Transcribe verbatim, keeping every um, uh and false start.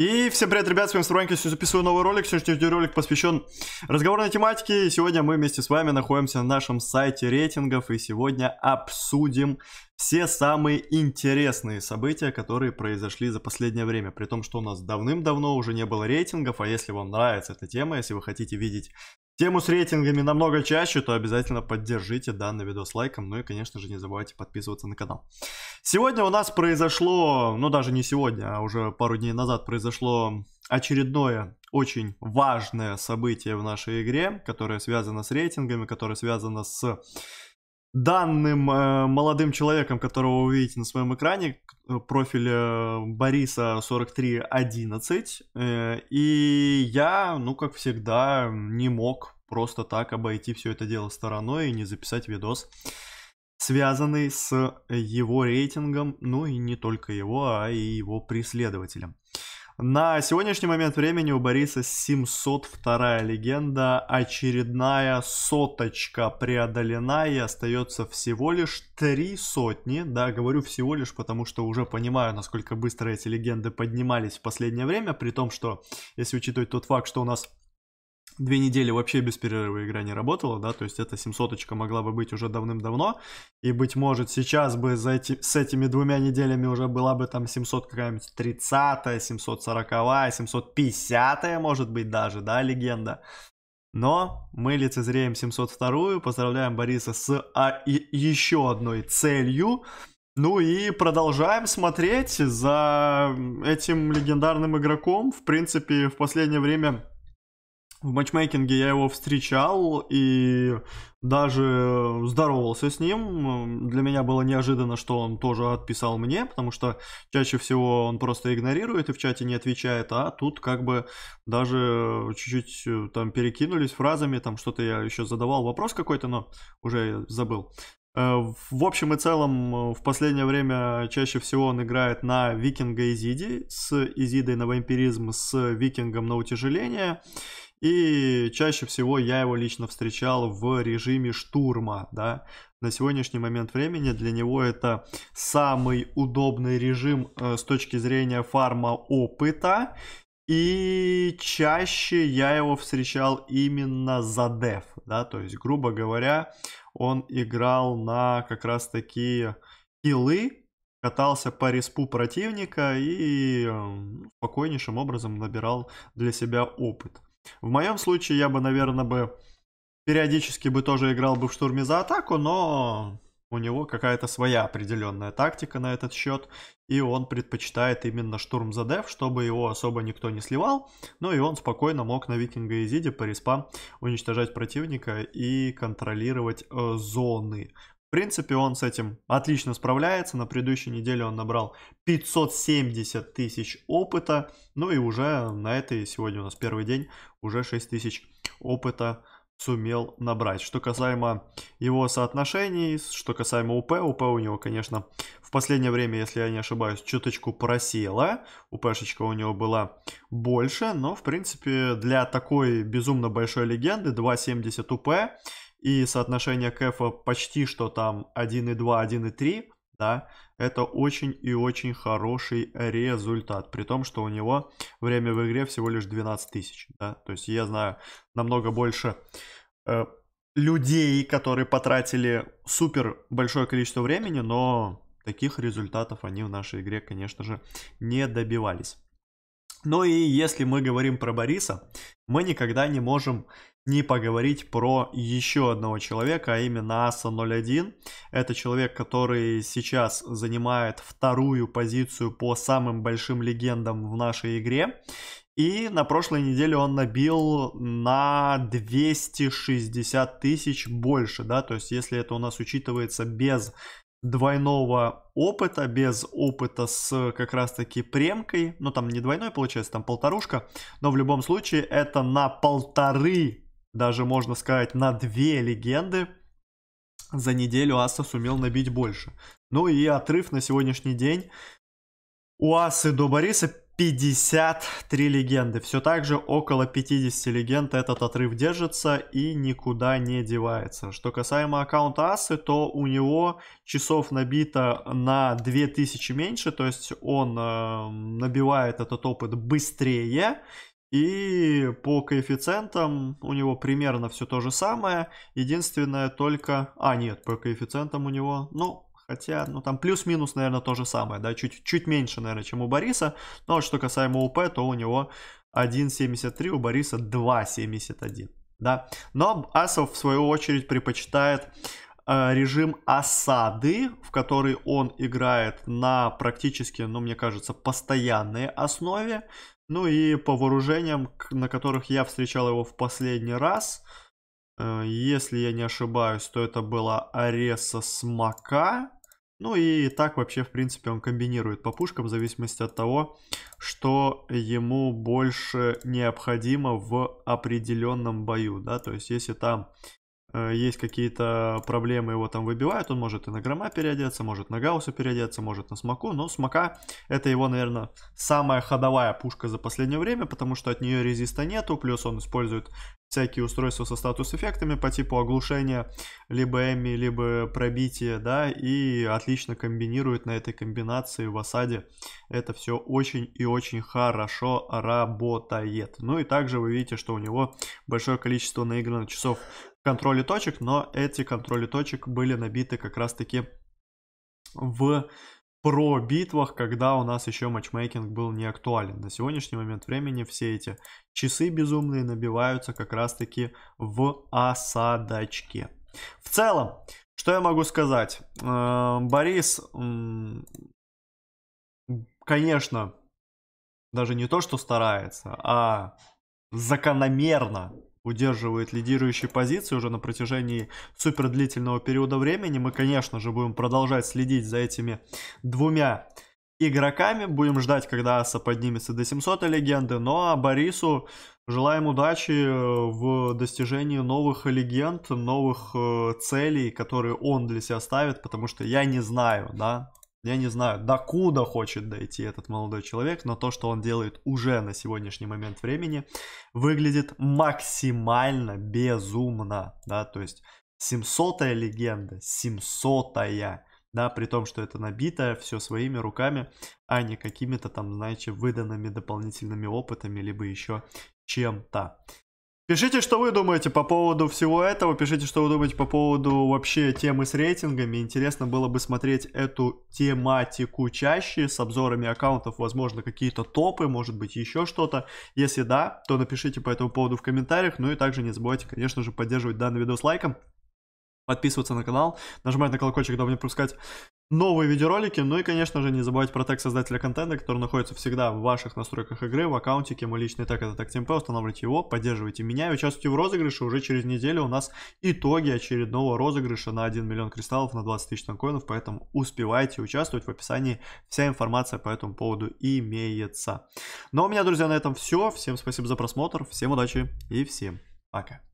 И всем привет, ребят, с вами Аса-ноль один, сегодня записываю новый ролик. Сегодняшний ролик посвящен разговорной тематике. И сегодня мы вместе с вами находимся на нашем сайте рейтингов. И сегодня обсудим все самые интересные события, которые произошли за последнее время. При том, что у нас давным-давно уже не было рейтингов. А если вам нравится эта тема, если вы хотите видеть тему с рейтингами намного чаще, то обязательно поддержите данный видос лайком. Ну и, конечно же, не забывайте подписываться на канал. Сегодня у нас произошло, ну даже не сегодня, а уже пару дней назад произошло очередное очень важное событие в нашей игре, которое связано с рейтингами, которое связано с данным э, молодым человеком, которого вы видите на своем экране, профиль э, Бориса сорок три одиннадцать. Э, и я, ну как всегда, не мог просто так обойти все это дело стороной и не записать видос, связанный с его рейтингом, ну и не только его, а и его преследователем. На сегодняшний момент времени у Бориса семьсот вторая легенда, очередная соточка преодолена, и остается всего лишь три сотни, да, говорю всего лишь, потому что уже понимаю, насколько быстро эти легенды поднимались в последнее время, при том, что, если учитывать тот факт, что у нас две недели вообще без перерыва игра не работала, да, то есть эта семисоточка могла бы быть уже давным-давно, и, быть может, сейчас бы за эти, с этими двумя неделями уже была бы там семьсот какая-нибудь тридцатая, семьсот сороковая, семьсот пятидесятая, может быть, даже, да, легенда. Но мы лицезреем семьсот вторую, поздравляем Бориса с а, и, еще одной целью. Ну и продолжаем смотреть за этим легендарным игроком. В принципе, в последнее время в матчмейкинге я его встречал и даже здоровался с ним. Для меня было неожиданно, что он тоже отписал мне, потому что чаще всего он просто игнорирует и в чате не отвечает, а тут как бы даже чуть-чуть там перекинулись фразами, там что-то я еще задавал, вопрос какой-то, но уже забыл. В общем и целом, в последнее время чаще всего он играет на Викинга Изиди, с Изидой на вампиризм, с Викингом на утяжеление. И чаще всего я его лично встречал в режиме штурма, да. На сегодняшний момент времени для него это самый удобный режим э, с точки зрения фарма опыта. И чаще я его встречал именно за деф, да. То есть, грубо говоря, он играл на как раз таки хилы, катался по респу противника и спокойнейшим образом набирал для себя опыт. В моем случае я бы, наверное, бы периодически бы тоже играл бы в штурме за атаку, но у него какая-то своя определенная тактика на этот счет, и он предпочитает именно штурм за деф, чтобы его особо никто не сливал, ну и он спокойно мог на Викинга Изиде по респам уничтожать противника и контролировать э, зоны. В принципе, он с этим отлично справляется. На предыдущей неделе он набрал пятьсот семьдесят тысяч опыта. Ну и уже на этой, сегодня у нас первый день, уже шесть тысяч опыта сумел набрать. Что касаемо его соотношений, что касаемо УП, УП у него, конечно, в последнее время, если я не ошибаюсь, чуточку просела. УПшечка у него была больше, но, в принципе, для такой безумно большой легенды два семьдесят УП и соотношение кэфа почти что там один и два, один и три, да, это очень и очень хороший результат, при том, что у него время в игре всего лишь двенадцать тысяч, да, то есть я знаю намного больше э, людей, которые потратили супер большое количество времени, но таких результатов они в нашей игре, конечно же, не добивались. Ну и если мы говорим про Бориса, мы никогда не можем не поговорить про еще одного человека, а именно Аса ноль один. Это человек, который сейчас занимает вторую позицию по самым большим легендам в нашей игре. И на прошлой неделе он набил на двести шестьдесят тысяч больше, да, то есть если это у нас учитывается без двойного опыта, без опыта с как раз таки премкой, ну там не двойной получается, там полторушка, но в любом случае это на полторы, даже можно сказать, на две легенды за неделю Аса сумел набить больше. Ну и отрыв на сегодняшний день у Асы до Бориса пятьдесят три легенды. Все так же около пятидесяти легенд этот отрыв держится и никуда не девается. Что касаемо аккаунта Асы, то у него часов набито на две тысячи меньше. То есть он э, набивает этот опыт быстрее. И по коэффициентам у него примерно все то же самое. Единственное только... А, нет, по коэффициентам у него... ну. Хотя, ну там плюс-минус, наверное, то же самое, да, чуть, чуть меньше, наверное, чем у Бориса. Но вот что касаемо УП, то у него один семьдесят три, у Бориса два семьдесят один, да. Но Асов, в свою очередь, предпочитает э, режим осады, в который он играет на практически, ну, мне кажется, постоянной основе. Ну и по вооружениям, на которых я встречал его в последний раз... Если я не ошибаюсь, то это была Ареса Смока. Ну и так вообще, в принципе, он комбинирует по пушкам в зависимости от того, что ему больше необходимо в определенном бою, да. То есть если там э, есть какие-то проблемы, его там выбивают, он может и на Грома переодеться, может на Гауса переодеться, может на Смоку. Но Смока — это его, наверное, самая ходовая пушка за последнее время, потому что от нее резиста нету. Плюс он использует всякие устройства со статус-эффектами по типу оглушения, либо эми, либо пробития, да, и отлично комбинирует на этой комбинации в осаде. Это все очень и очень хорошо работает. Ну и также вы видите, что у него большое количество наигранных часов в контроле точек, но эти контроли точек были набиты как раз-таки в... про битвах, когда у нас еще матчмейкинг был не актуален. На сегодняшний момент времени все эти часы безумные набиваются как раз таки в осадочке. В целом, что я могу сказать? Борис, конечно, даже не то, что старается, а закономерно удерживает лидирующие позиции уже на протяжении супер длительного периода времени. Мы, конечно же, будем продолжать следить за этими двумя игроками. Будем ждать, когда Аса поднимется до семисотой легенды. Ну а Борису желаем удачи в достижении новых легенд, новых целей, которые он для себя ставит, потому что я не знаю, да, я не знаю, докуда хочет дойти этот молодой человек, но то, что он делает уже на сегодняшний момент времени, выглядит максимально безумно, да, то есть семисотая легенда, семисотая, да, при том, что это набито все своими руками, а не какими-то там, знаете, выданными дополнительными опытами, либо еще чем-то. Пишите, что вы думаете по поводу всего этого, пишите, что вы думаете по поводу вообще темы с рейтингами. Интересно было бы смотреть эту тематику чаще, с обзорами аккаунтов, возможно, какие-то топы, может быть, еще что-то. Если да, то напишите по этому поводу в комментариях. Ну и также не забывайте, конечно же, поддерживать данный видос лайком, подписываться на канал, нажимать на колокольчик, чтобы не пропускать новые видеоролики. Ну и, конечно же, не забывайте про тег создателя контента, который находится всегда в ваших настройках игры, в аккаунтике. Мой личный тег — это тег ТМП, устанавливайте его, поддерживайте меня и участвуйте в розыгрыше. Уже через неделю у нас итоги очередного розыгрыша на один миллион кристаллов, на двадцать тысяч танкоинов, поэтому успевайте участвовать. В описании вся информация по этому поводу имеется. Но у меня, друзья, на этом все. Всем спасибо за просмотр, всем удачи и всем пока.